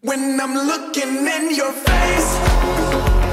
When I'm looking in your face.